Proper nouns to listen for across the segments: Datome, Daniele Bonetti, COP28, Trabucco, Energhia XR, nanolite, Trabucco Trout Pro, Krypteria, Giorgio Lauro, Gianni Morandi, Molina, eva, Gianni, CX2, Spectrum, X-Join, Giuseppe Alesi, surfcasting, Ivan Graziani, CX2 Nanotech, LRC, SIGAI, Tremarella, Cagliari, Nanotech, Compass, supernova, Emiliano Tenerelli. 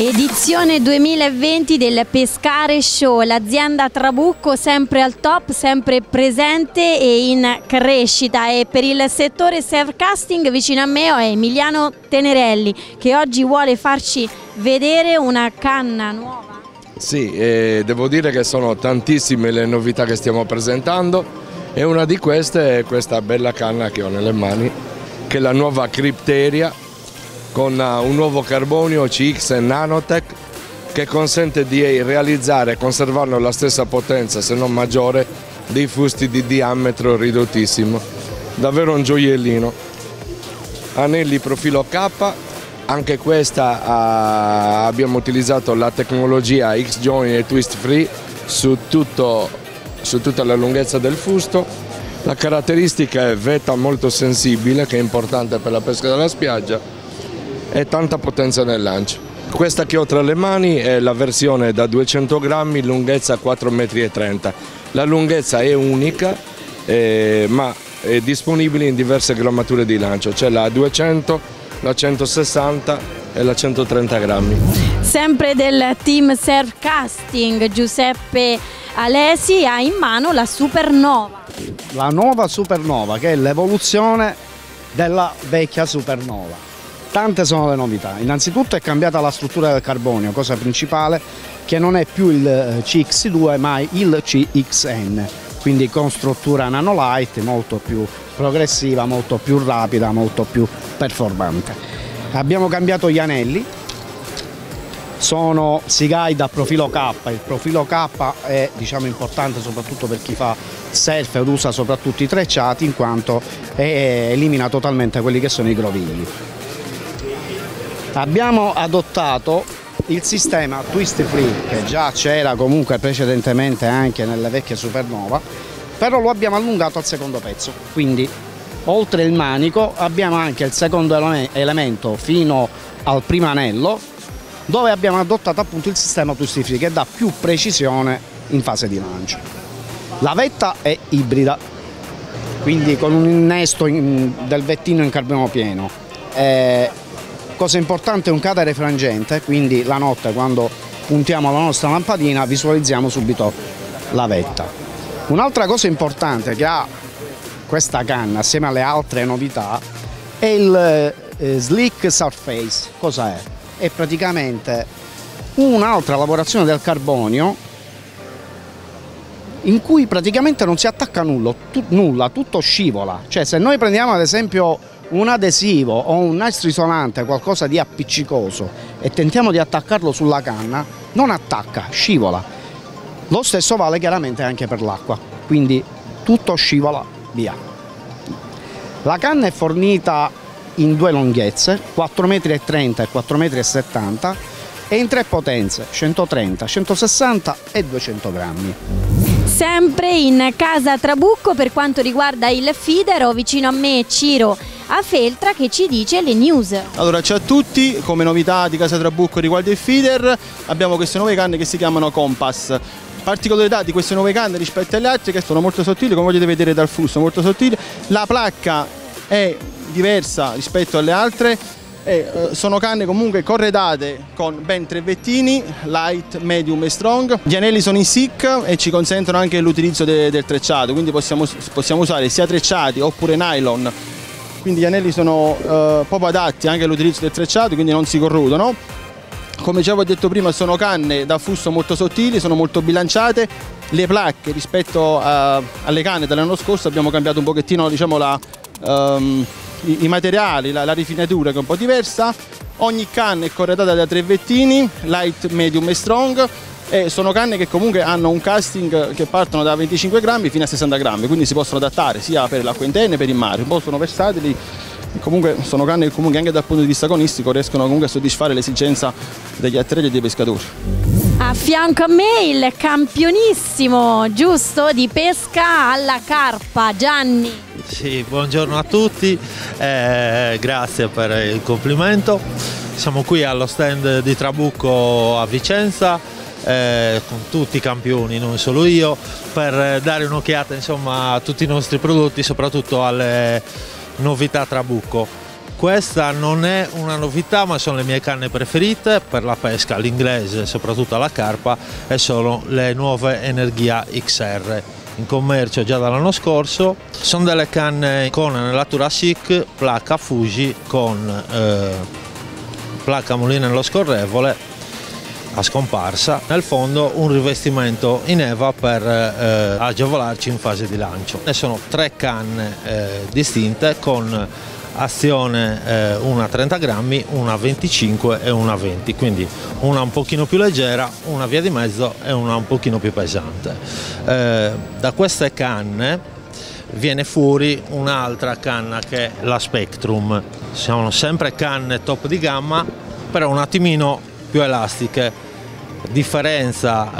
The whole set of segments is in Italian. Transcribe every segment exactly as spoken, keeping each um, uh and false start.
Edizione duemilaventi del Pescare Show, l'azienda Trabucco sempre al top, sempre presente e in crescita, e per il settore surfcasting vicino a me è Emiliano Tenerelli che oggi vuole farci vedere una canna nuova. Sì, eh, devo dire che sono tantissime le novità che stiamo presentando e una di queste è questa bella canna che ho nelle mani, che è la nuova Krypteria, con un nuovo carbonio C X Nanotech che consente di realizzare e conservare la stessa potenza, se non maggiore, dei fusti di diametro ridottissimo. Davvero un gioiellino. Anelli profilo K, anche questa ha... abbiamo utilizzato la tecnologia X-Join e Twist Free su, tutto, su tutta la lunghezza del fusto. La caratteristica è vetta molto sensibile, che è importante per la pesca della spiaggia, e tanta potenza nel lancio. Questa che ho tra le mani è la versione da duecento grammi, lunghezza quattro virgola trenta metri. La lunghezza è unica, eh, ma è disponibile in diverse grammature di lancio, c'è la duecento, la centosessanta e la centotrenta grammi. Sempre del team Surfcasting, Giuseppe Alesi ha in mano la Supernova. La nuova Supernova, che è l'evoluzione della vecchia Supernova. Tante sono le novità. Innanzitutto è cambiata la struttura del carbonio, cosa principale, che non è più il C X due ma il C X N, quindi con struttura nanolite molto più progressiva, molto più rapida, molto più performante. Abbiamo cambiato gli anelli, sono SIGAI da profilo K. Il profilo K è, diciamo, importante soprattutto per chi fa surf ed usa soprattutto i trecciati, in quanto è, elimina totalmente quelli che sono i grovigli. Abbiamo adottato il sistema Twist Free, che già c'era comunque precedentemente anche nelle vecchie Supernova, però lo abbiamo allungato al secondo pezzo, quindi oltre il manico abbiamo anche il secondo elemento fino al primo anello, dove abbiamo adottato appunto il sistema Twist Free che dà più precisione in fase di lancio. La vetta è ibrida, quindi con un innesto in, del vettino in carbonio pieno. Eh, Cosa importante è un cadere frangente, quindi la notte quando puntiamo la nostra lampadina visualizziamo subito la vetta. Un'altra cosa importante che ha questa canna assieme alle altre novità è il eh, slick surface. Cosa è? È praticamente un'altra lavorazione del carbonio in cui praticamente non si attacca nulla, tu, nulla, tutto scivola. Cioè, se noi prendiamo ad esempio un adesivo o un nastro isolante, qualcosa di appiccicoso, e tentiamo di attaccarlo sulla canna, non attacca, scivola. Lo stesso vale chiaramente anche per l'acqua, quindi tutto scivola via. La canna è fornita in due lunghezze, quattro virgola trenta metri e quattro virgola settanta metri, e in tre potenze, centotrenta, centosessanta e duecento grammi. Sempre in casa Trabucco. Per quanto riguarda il feeder, ho vicino a me Ciro Afeltra che ci dice le news. Allora, ciao a tutti, come novità di casa Trabucco riguardo il feeder abbiamo queste nuove canne che si chiamano Compass. Particolarità di queste nuove canne rispetto alle altre che sono molto sottili, come potete vedere dal fusto, molto sottili. La placca è diversa rispetto alle altre, e sono canne comunque corredate con ben tre vettini, light, medium e strong. Gli anelli sono in S I C e ci consentono anche l'utilizzo de del trecciato, quindi possiamo, possiamo usare sia trecciati oppure nylon. Quindi gli anelli sono eh, proprio adatti anche all'utilizzo del trecciato, quindi non si corrodono. Come già vi ho detto prima, sono canne da fusto molto sottili, sono molto bilanciate. Le placche rispetto a, alle canne dell'anno scorso abbiamo cambiato un pochettino, diciamo, la, um, i, i materiali, la, la rifinatura, che è un po' diversa. Ogni canna è corredata da tre vettini, light, medium e strong. E sono canne che comunque hanno un casting che partono da venticinque grammi fino a sessanta grammi, quindi si possono adattare sia per l'acqua interna che per il mare, un po' sono versatili, comunque sono canne che comunque anche dal punto di vista agonistico riescono comunque a soddisfare l'esigenza degli atleti e dei pescatori. A fianco a me il campionissimo, giusto, di pesca alla carpa, Gianni. Sì, buongiorno a tutti, eh, grazie per il complimento. Siamo qui allo stand di Trabucco a Vicenza, Eh, con tutti i campioni, non solo io, per dare un'occhiata, insomma, a tutti i nostri prodotti, soprattutto alle novità Trabucco. Questa non è una novità, ma sono le mie canne preferite per la pesca, l'inglese, soprattutto alla carpa, e sono le nuove Energhia X R. In commercio già dall'anno scorso. Sono delle canne con anellatura S I C, placca Fuji, con eh, placca Molina nello scorrevole a scomparsa. Nel fondo un rivestimento in eva per eh, agevolarci in fase di lancio. Ne sono tre canne eh, distinte con azione eh, una trenta grammi, una venticinque e una venti, quindi una un pochino più leggera, una via di mezzo e una un pochino più pesante. Eh, da queste canne viene fuori un'altra canna che è la Spectrum. Sono sempre canne top di gamma, però un attimino più elastiche. Differenza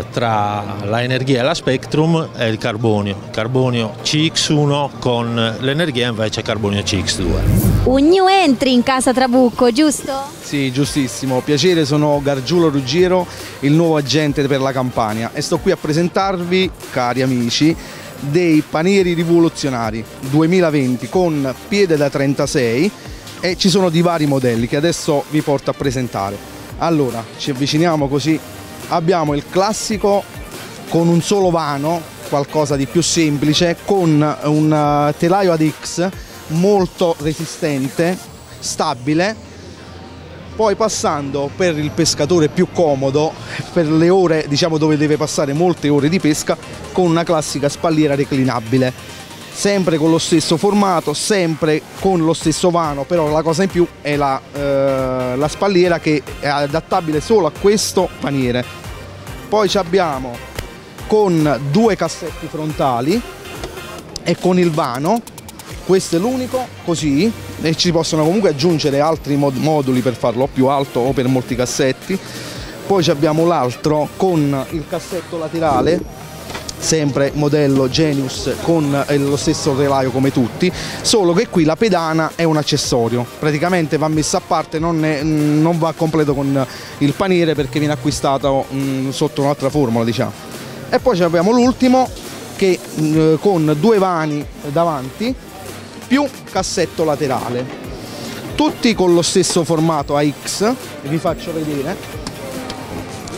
eh, tra la Energhia e la Spectrum è il carbonio, carbonio C X uno con l'Energhia invece carbonio C X due. Un new entry in casa Trabucco, giusto? Sì, giustissimo, piacere, sono Gargiulo Ruggiero, il nuovo agente per la Campania, e sto qui a presentarvi, cari amici, dei panieri rivoluzionari duemilaventi con piede da trentasei, e ci sono di vari modelli che adesso vi porto a presentare. Allora, ci avviciniamo così, abbiamo il classico con un solo vano, qualcosa di più semplice, con un telaio ad X molto resistente, stabile, poi passando per il pescatore più comodo, per le ore, diciamo, dove deve passare molte ore di pesca, con una classica spalliera reclinabile, sempre con lo stesso formato, sempre con lo stesso vano, però la cosa in più è la, eh, la spalliera, che è adattabile solo a questo paniere. Poi ci abbiamo con due cassetti frontali e con il vano, questo è l'unico così, e ci possono comunque aggiungere altri mod moduli per farlo più alto o per molti cassetti. Poi ci abbiamo l'altro con il cassetto laterale, sempre modello Genius, con lo stesso telaio come tutti, solo che qui la pedana è un accessorio, praticamente va messa a parte, non, è, non va completo con il paniere perché viene acquistato mh, sotto un'altra formula, diciamo. E poi abbiamo l'ultimo che mh, con due vani davanti più cassetto laterale, tutti con lo stesso formato A X, vi faccio vedere,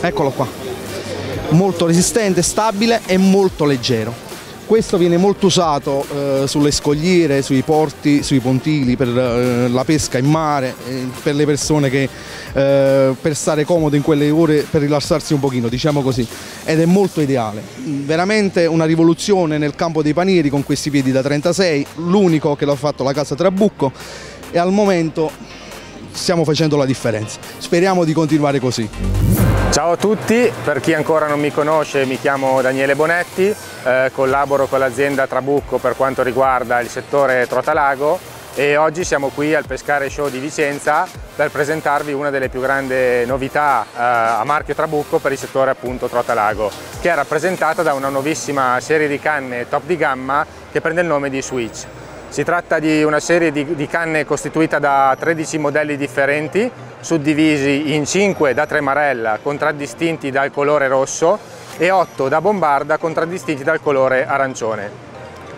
eccolo qua, molto resistente, stabile e molto leggero. Questo viene molto usato eh, sulle scogliere, sui porti, sui pontili, per eh, la pesca in mare, eh, per le persone che eh, per stare comodo in quelle ore, per rilassarsi un pochino, diciamo così, ed è molto ideale. Veramente una rivoluzione nel campo dei panieri con questi piedi da trentasei, l'unico che l'ha fatto la casa Trabucco, e al momento stiamo facendo la differenza. Speriamo di continuare così. Ciao a tutti, per chi ancora non mi conosce, mi chiamo Daniele Bonetti, eh, collaboro con l'azienda Trabucco per quanto riguarda il settore Trotalago, e oggi siamo qui al Pescare Show di Vicenza per presentarvi una delle più grandi novità eh, a marchio Trabucco per il settore appunto Trotalago, che è rappresentata da una nuovissima serie di canne top di gamma che prende il nome di Switch. Si tratta di una serie di, di canne costituita da tredici modelli differenti, suddivisi in cinque da Tremarella, contraddistinti dal colore rosso, e otto da Bombarda, contraddistinti dal colore arancione.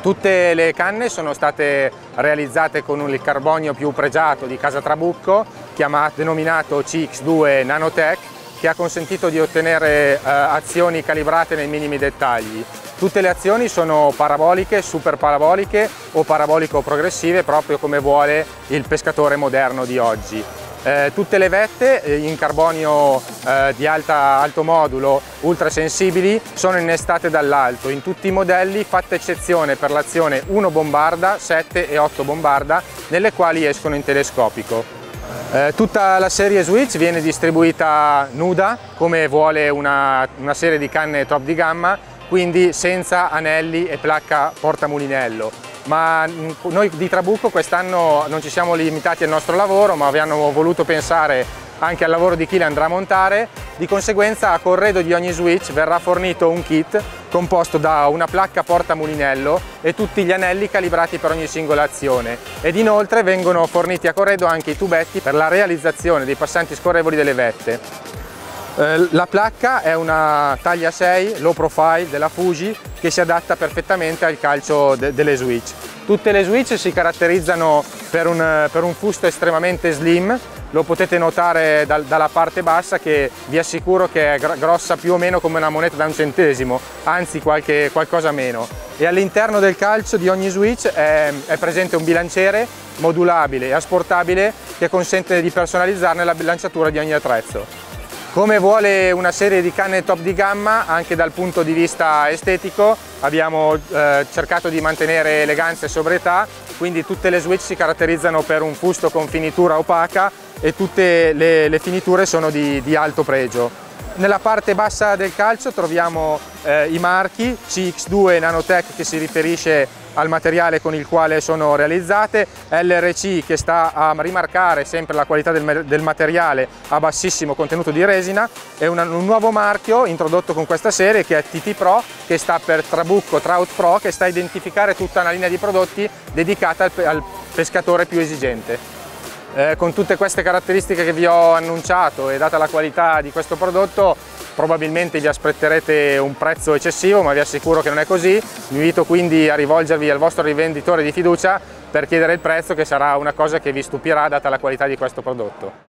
Tutte le canne sono state realizzate con il carbonio più pregiato di casa Trabucco, chiamato, denominato C X due Nanotech, che ha consentito di ottenere eh, azioni calibrate nei minimi dettagli. Tutte le azioni sono paraboliche, superparaboliche o parabolico-progressive, proprio come vuole il pescatore moderno di oggi. Eh, tutte le vette in carbonio eh, di alta, alto modulo, ultrasensibili, sono innestate dall'alto in tutti i modelli, fatta eccezione per l'azione uno Bombarda, sette e otto Bombarda, nelle quali escono in telescopico. Eh, tutta la serie Switch viene distribuita nuda, come vuole una, una serie di canne top di gamma, quindi senza anelli e placca portamulinello. Ma noi di Trabucco quest'anno non ci siamo limitati al nostro lavoro, ma abbiamo voluto pensare anche al lavoro di chi le andrà a montare. Di conseguenza, a corredo di ogni Switch verrà fornito un kit composto da una placca porta mulinello e tutti gli anelli calibrati per ogni singola azione, ed inoltre vengono forniti a corredo anche i tubetti per la realizzazione dei passanti scorrevoli delle vette. La placca è una taglia sei low profile della Fuji, che si adatta perfettamente al calcio de delle Switch. Tutte le Switch si caratterizzano per un, per un fusto estremamente slim, lo potete notare dal, dalla parte bassa, che vi assicuro che è gr grossa più o meno come una moneta da un centesimo, anzi qualche, qualcosa meno. E all'interno del calcio di ogni Switch è, è presente un bilanciere modulabile e asportabile che consente di personalizzarne la bilanciatura di ogni attrezzo. Come vuole una serie di canne top di gamma, anche dal punto di vista estetico, abbiamo eh, cercato di mantenere eleganza e sobrietà, quindi tutte le Switch si caratterizzano per un fusto con finitura opaca e tutte le, le finiture sono di, di alto pregio. Nella parte bassa del calcio troviamo eh, i marchi C X due Nanotech, che si riferisce al materiale con il quale sono realizzate, L R C, che sta a rimarcare sempre la qualità del, del materiale a bassissimo contenuto di resina, e una, un nuovo marchio introdotto con questa serie che è T T Pro, che sta per Trabucco Trout Pro, che sta a identificare tutta una linea di prodotti dedicata al, al pescatore più esigente. Eh, con tutte queste caratteristiche che vi ho annunciato e data la qualità di questo prodotto, probabilmente vi aspetterete un prezzo eccessivo, ma vi assicuro che non è così. Vi invito quindi a rivolgervi al vostro rivenditore di fiducia per chiedere il prezzo, che sarà una cosa che vi stupirà data la qualità di questo prodotto.